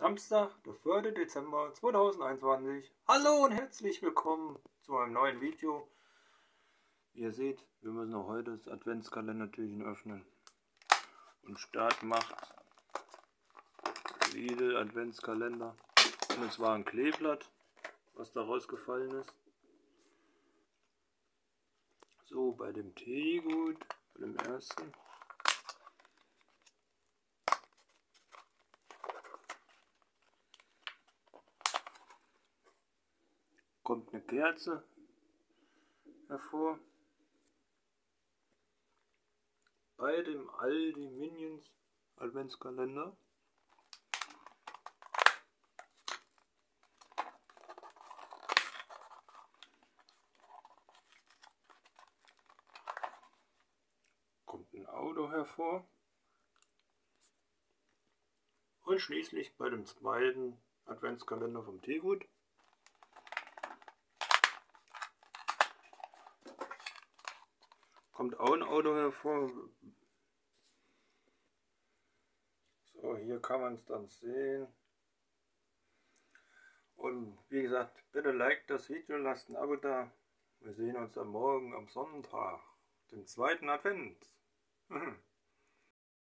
Samstag, der 4. Dezember 2021. Hallo und herzlich willkommen zu einem neuen Video. Wie ihr seht, wir müssen auch heute das Adventskalender-Türchen öffnen. Und Start macht Lidl Adventskalender. Und es war ein Kleeblatt, was da rausgefallen ist. So, bei dem Tegut, bei dem ersten. Kommt eine Kerze hervor. Bei dem Aldi Minions Adventskalender. Kommt ein Auto hervor. Und schließlich bei dem zweiten Adventskalender vom Tegut. Kommt auch ein Auto hervor. So, hier kann man es dann sehen. Und wie gesagt, bitte liked das Video, lasst ein Abo da. Wir sehen uns am Morgen, am Sonntag, dem 2. Advent.